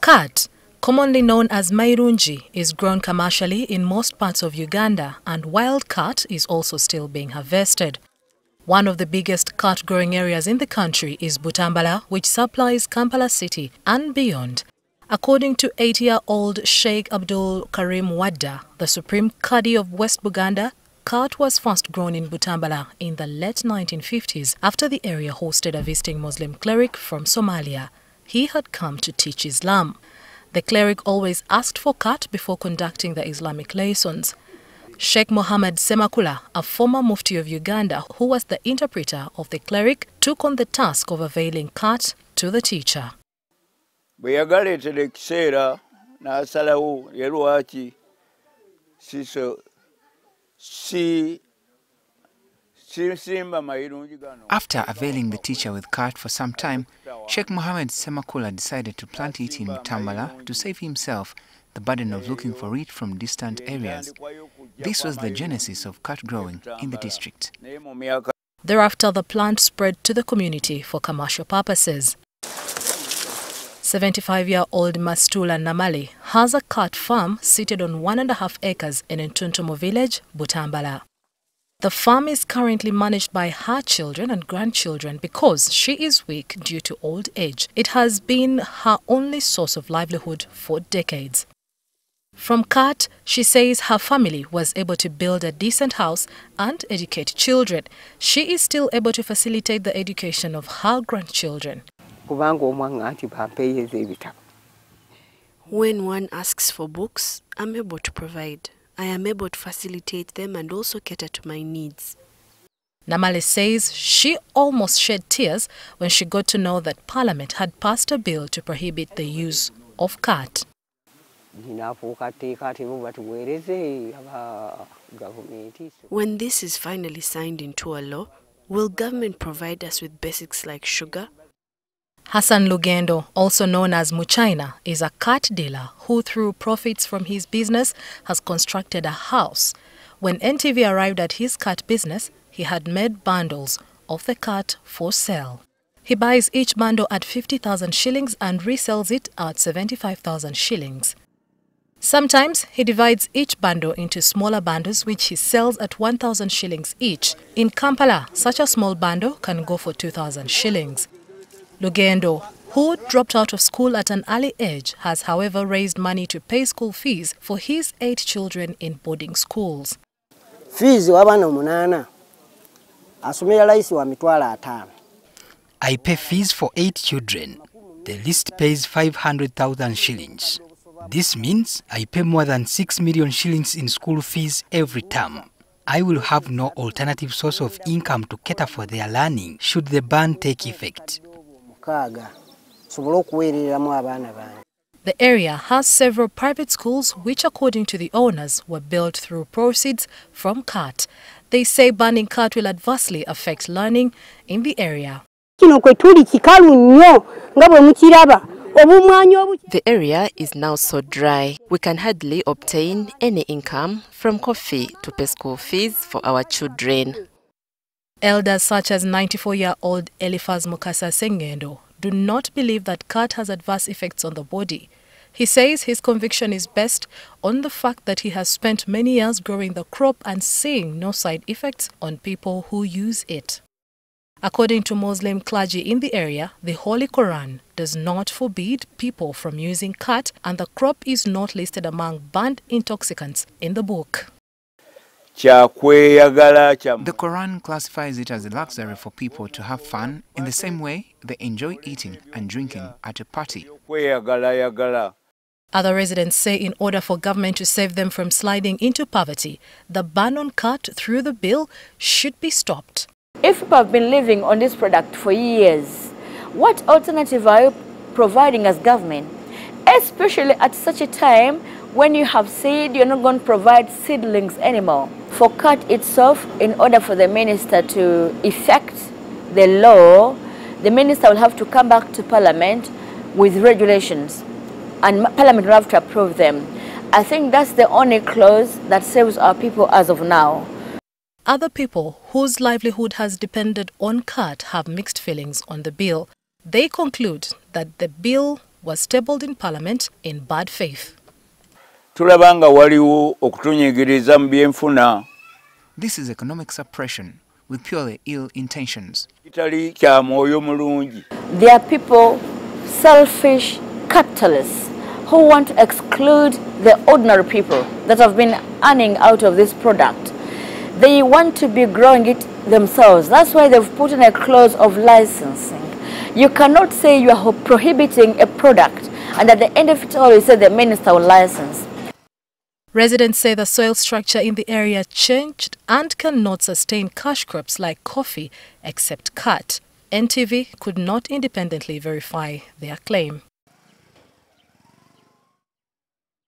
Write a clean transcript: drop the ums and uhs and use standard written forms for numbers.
Khat, commonly known as Mairunji, is grown commercially in most parts of Uganda, and wild khat is also still being harvested. One of the biggest khat growing areas in the country is Butambala, which supplies Kampala city and beyond. According to 80-year-old Sheikh Abdul Karim Wadda, the Supreme Qadi of West Buganda, khat was first grown in Butambala in the late 1950s after the area hosted a visiting Muslim cleric from Somalia. He had come to teach Islam. The cleric always asked for khat before conducting the Islamic lessons. Sheikh Mohammed Semakula, a former Mufti of Uganda who was the interpreter of the cleric, took on the task of availing khat to the teacher. After availing the teacher with khat for some time, Sheikh Mohammed Semakula decided to plant it in Butambala to save himself the burden of looking for it from distant areas. This was the genesis of khat growing in the district. Thereafter, the plant spread to the community for commercial purposes. 75-year-old Mastula Namali has a khat farm seated on 1.5 acres in Entuntomo village, Butambala. The farm is currently managed by her children and grandchildren because she is weak due to old age. It has been her only source of livelihood for decades. From khat, she says her family was able to build a decent house and educate children. She is still able to facilitate the education of her grandchildren. When one asks for books, I'm able to provide. I am able to facilitate them and also cater to my needs. Namale says she almost shed tears when she got to know that Parliament had passed a bill to prohibit the use of khat. When this is finally signed into a law, will government provide us with basics like sugar? Hassan Lugendo, also known as Muchaina, is a khat dealer who, through profits from his business, has constructed a house. When NTV arrived at his khat business, he had made bundles of the khat for sale. He buys each bundle at 50,000 shillings and resells it at 75,000 shillings. Sometimes he divides each bundle into smaller bundles which he sells at 1,000 shillings each. In Kampala, such a small bundle can go for 2,000 shillings. Lugendo, who dropped out of school at an early age, has however raised money to pay school fees for his 8 children in boarding schools. I pay fees for 8 children. The list pays 500,000 shillings. This means I pay more than 6 million shillings in school fees every term. I will have no alternative source of income to cater for their learning should the ban take effect. The area has several private schools which, according to the owners, were built through proceeds from khat. They say banning khat will adversely affect learning in the area. The area is now so dry, we can hardly obtain any income from coffee to pay school fees for our children. Elders such as 94-year-old Eliphaz Mukasa Sengendo do not believe that khat has adverse effects on the body. He says his conviction is based on the fact that he has spent many years growing the crop and seeing no side effects on people who use it. According to Muslim clergy in the area, the Holy Quran does not forbid people from using khat, and the crop is not listed among banned intoxicants in the book. The Quran classifies it as a luxury for people to have fun in the same way they enjoy eating and drinking at a party. Other residents say in order for government to save them from sliding into poverty, the ban on khat through the bill should be stopped. If people have been living on this product for years, what alternative are you providing as government? Especially at such a time when you have seed, you're not going to provide seedlings anymore. For khat itself, in order for the minister to effect the law, the minister will have to come back to Parliament with regulations, and Parliament will have to approve them. I think that's the only clause that saves our people as of now. Other people whose livelihood has depended on khat have mixed feelings on the bill. They conclude that the bill was tabled in Parliament in bad faith. This is economic suppression with purely ill intentions. They are people, selfish capitalists, who want to exclude the ordinary people that have been earning out of this product. They want to be growing it themselves. That's why they've put in a clause of licensing. You cannot say you are prohibiting a product and at the end of it all you say the minister will license. Residents say the soil structure in the area changed and cannot sustain cash crops like coffee except Khat. NTV could not independently verify their claim.